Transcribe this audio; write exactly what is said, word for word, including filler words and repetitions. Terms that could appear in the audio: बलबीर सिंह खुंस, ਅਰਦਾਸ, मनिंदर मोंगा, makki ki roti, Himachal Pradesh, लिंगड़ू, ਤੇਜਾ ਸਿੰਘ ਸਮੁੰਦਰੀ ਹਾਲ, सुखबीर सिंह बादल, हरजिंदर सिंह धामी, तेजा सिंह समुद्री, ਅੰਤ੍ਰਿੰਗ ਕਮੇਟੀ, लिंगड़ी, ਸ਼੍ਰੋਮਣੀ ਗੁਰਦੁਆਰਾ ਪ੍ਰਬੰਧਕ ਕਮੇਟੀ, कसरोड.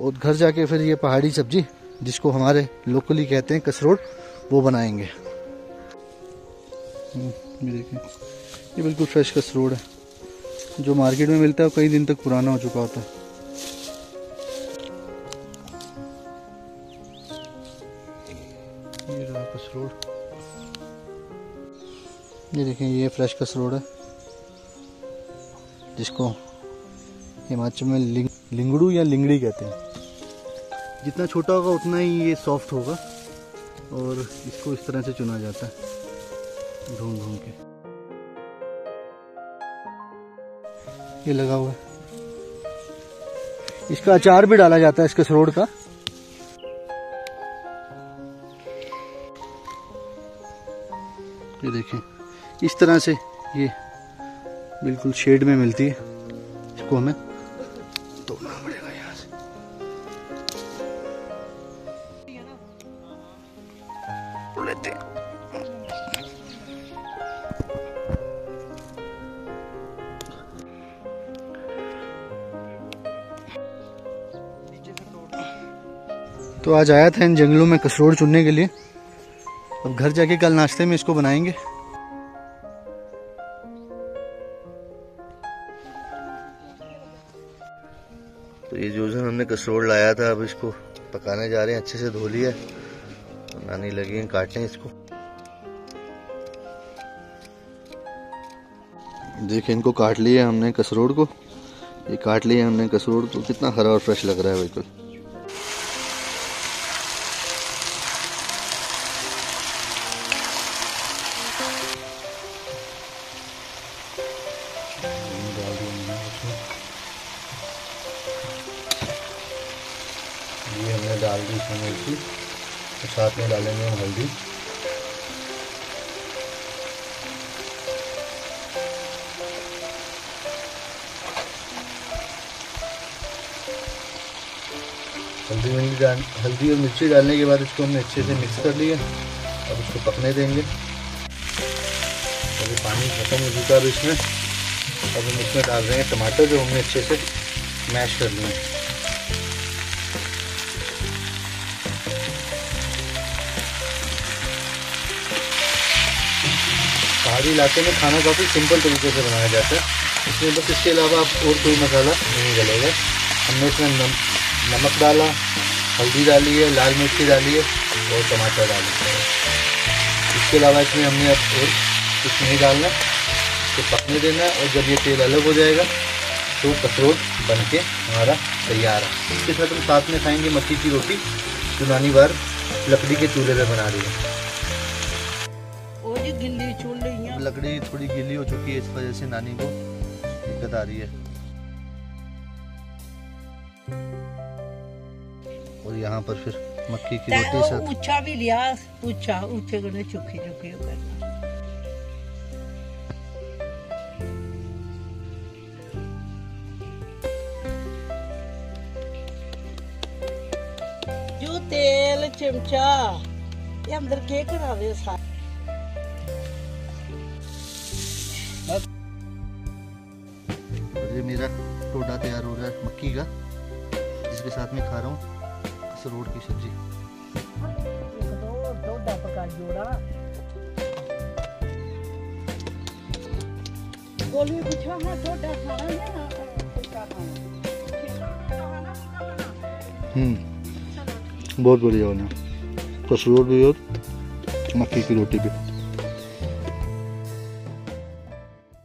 और घर जाके फिर ये पहाड़ी सब्जी जिसको हमारे लोकली कहते हैं कसरोड, वो बनाएंगे। ये देखें, ये बिल्कुल फ्रेश कसरोड है जो मार्केट में मिलता है और कई दिन तक पुराना हो चुका होता है। ये रहा कसरोड, ये देखें, ये फ्रेश कसरोड है जिसको हिमाचल में लिंग, लिंगड़ू या लिंगड़ी कहते हैं। जितना छोटा होगा उतना ही ये सॉफ्ट होगा और इसको इस तरह से चुना जाता है घूम घूम के। ये लगा हुआ है, इसका अचार भी डाला जाता है इस कसरोड का। ये देखें, इस तरह से ये बिल्कुल शेड में मिलती है, इसको हमें तोड़ना पड़ेगा यहाँ से। तो आज आया था इन जंगलों में कसरोड चुनने के लिए। अब घर जाके कल नाश्ते में इसको बनाएंगे। तो ये जो जन हमने कसरोड लाया था, अब इसको पकाने जा रहे हैं। अच्छे से धो लिया, नानी लगी है काटने इसको। देखिए, इनको काट लिया हमने कसरोड को, ये काट लिया हमने कसरोड को। कितना हरा और फ्रेश लग रहा है बिल्कुल। ये हमने डाल दी इसमें मिर्ची, तो साथ में डालेंगे हम हल्दी। हल्दी में डाल हल्दी और मिर्ची डालने के बाद इसको हमने अच्छे से मिक्स कर लिया। अब इसको पकने देंगे। अभी पानी खत्म हो चुका है इसमें। अब हम इसमें डाल रहे हैं टमाटर जो हमने अच्छे से मैश कर लिए हैं। पहाड़ी इलाके में खाना काफ़ी सिंपल तरीके से बनाया जाता है, इसमें बस इसके अलावा आप और कोई मसाला नहीं डालेगा। हमने इसमें नम, नमक डाला, हल्दी डाली है, लाल मिर्ची डाली है और टमाटर डाले। इसके अलावा इसमें हमने अब और कुछ नहीं डालना, इसको पकने देना है। और जब ये तेल अलग हो जाएगा तो कसरोड बनके हमारा तैयार है। इसके साथ हम साथ में खाएँगे मक्की की रोटी, पुरानी बार लकड़ी के चूल्हे पर बना रही है। लकड़ी थोड़ी गीली हो चुकी है, इस वजह से नानी को दिक्कत आ रही है। और यहाँ पर फिर मक्की की रोटी साथ ऊंचा भी लिया, ऊंचा ऊंचे करने चुकी चुकी करना। जो तेल चिमचा ये अंदर के करा दे साथ। ये मेरा टोडा तैयार हो रहा है मक्की का, जिसके साथ मैं खा रहा हूँ कसरोड की सब्जी। टोडा पका जोड़ा गोल में पूछा है, टोडा खाना है ना टोडा खाना। हम्म बहुत बढ़िया होना कसरोड भी और मक्की की रोटी भी।